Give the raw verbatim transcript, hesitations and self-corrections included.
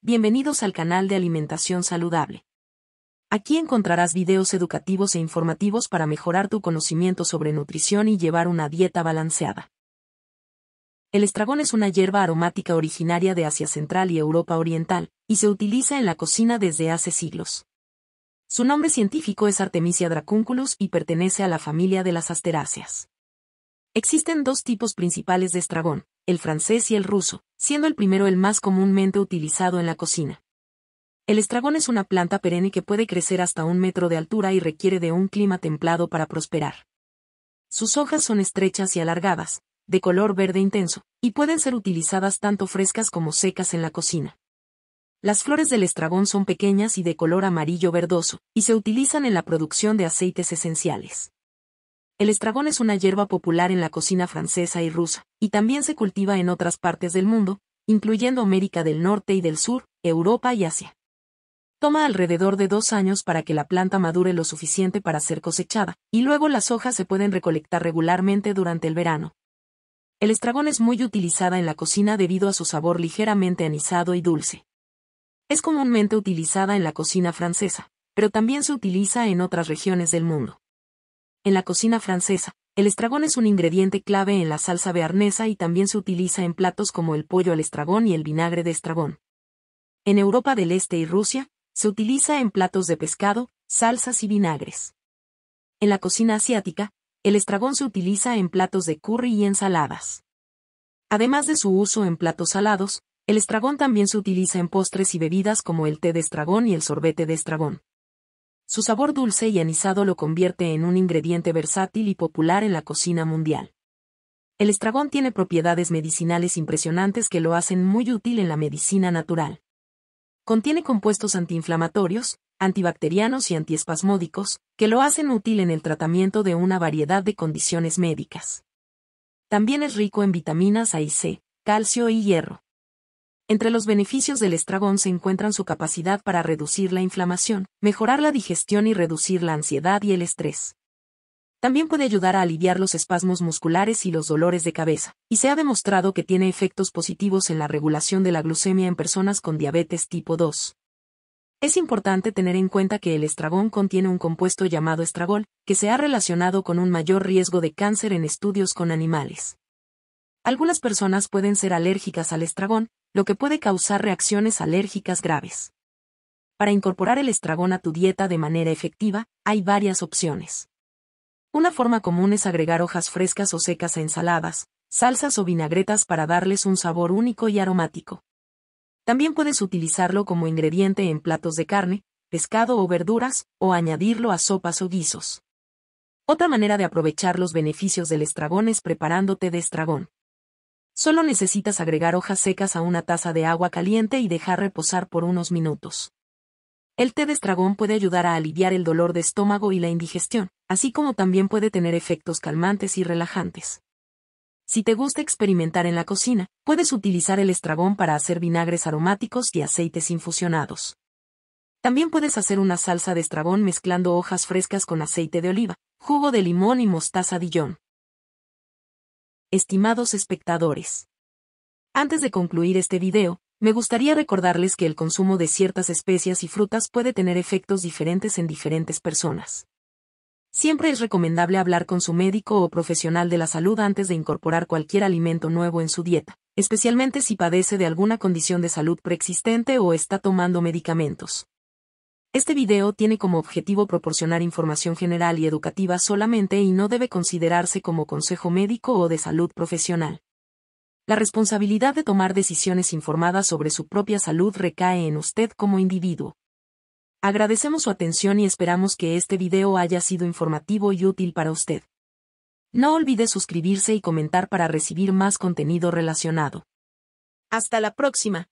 Bienvenidos al canal de Alimentación Saludable. Aquí encontrarás videos educativos e informativos para mejorar tu conocimiento sobre nutrición y llevar una dieta balanceada. El estragón es una hierba aromática originaria de Asia Central y Europa Oriental, y se utiliza en la cocina desde hace siglos. Su nombre científico es Artemisia dracunculus y pertenece a la familia de las asteráceas. Existen dos tipos principales de estragón, el francés y el ruso, siendo el primero el más comúnmente utilizado en la cocina. El estragón es una planta perenne que puede crecer hasta un metro de altura y requiere de un clima templado para prosperar. Sus hojas son estrechas y alargadas, de color verde intenso, y pueden ser utilizadas tanto frescas como secas en la cocina. Las flores del estragón son pequeñas y de color amarillo verdoso, y se utilizan en la producción de aceites esenciales. El estragón es una hierba popular en la cocina francesa y rusa, y también se cultiva en otras partes del mundo, incluyendo América del Norte y del Sur, Europa y Asia. Toma alrededor de dos años para que la planta madure lo suficiente para ser cosechada, y luego las hojas se pueden recolectar regularmente durante el verano. El estragón es muy utilizada en la cocina debido a su sabor ligeramente anisado y dulce. Es comúnmente utilizada en la cocina francesa, pero también se utiliza en otras regiones del mundo. En la cocina francesa, el estragón es un ingrediente clave en la salsa béarnesa y también se utiliza en platos como el pollo al estragón y el vinagre de estragón. En Europa del Este y Rusia, se utiliza en platos de pescado, salsas y vinagres. En la cocina asiática, el estragón se utiliza en platos de curry y ensaladas. Además de su uso en platos salados, el estragón también se utiliza en postres y bebidas como el té de estragón y el sorbete de estragón. Su sabor dulce y anisado lo convierte en un ingrediente versátil y popular en la cocina mundial. El estragón tiene propiedades medicinales impresionantes que lo hacen muy útil en la medicina natural. Contiene compuestos antiinflamatorios, antibacterianos y antiespasmódicos, que lo hacen útil en el tratamiento de una variedad de condiciones médicas. También es rico en vitaminas A y C, calcio y hierro. Entre los beneficios del estragón se encuentran su capacidad para reducir la inflamación, mejorar la digestión y reducir la ansiedad y el estrés. También puede ayudar a aliviar los espasmos musculares y los dolores de cabeza, y se ha demostrado que tiene efectos positivos en la regulación de la glucemia en personas con diabetes tipo dos. Es importante tener en cuenta que el estragón contiene un compuesto llamado estragol, que se ha relacionado con un mayor riesgo de cáncer en estudios con animales. Algunas personas pueden ser alérgicas al estragón, lo que puede causar reacciones alérgicas graves. Para incorporar el estragón a tu dieta de manera efectiva, hay varias opciones. Una forma común es agregar hojas frescas o secas a ensaladas, salsas o vinagretas para darles un sabor único y aromático. También puedes utilizarlo como ingrediente en platos de carne, pescado o verduras, o añadirlo a sopas o guisos. Otra manera de aprovechar los beneficios del estragón es preparando té de estragón. Solo necesitas agregar hojas secas a una taza de agua caliente y dejar reposar por unos minutos. El té de estragón puede ayudar a aliviar el dolor de estómago y la indigestión, así como también puede tener efectos calmantes y relajantes. Si te gusta experimentar en la cocina, puedes utilizar el estragón para hacer vinagres aromáticos y aceites infusionados. También puedes hacer una salsa de estragón mezclando hojas frescas con aceite de oliva, jugo de limón y mostaza Dijon. Estimados espectadores, antes de concluir este video, me gustaría recordarles que el consumo de ciertas especias y frutas puede tener efectos diferentes en diferentes personas. Siempre es recomendable hablar con su médico o profesional de la salud antes de incorporar cualquier alimento nuevo en su dieta, especialmente si padece de alguna condición de salud preexistente o está tomando medicamentos. Este video tiene como objetivo proporcionar información general y educativa solamente y no debe considerarse como consejo médico o de salud profesional. La responsabilidad de tomar decisiones informadas sobre su propia salud recae en usted como individuo. Agradecemos su atención y esperamos que este video haya sido informativo y útil para usted. No olvide suscribirse y comentar para recibir más contenido relacionado. Hasta la próxima.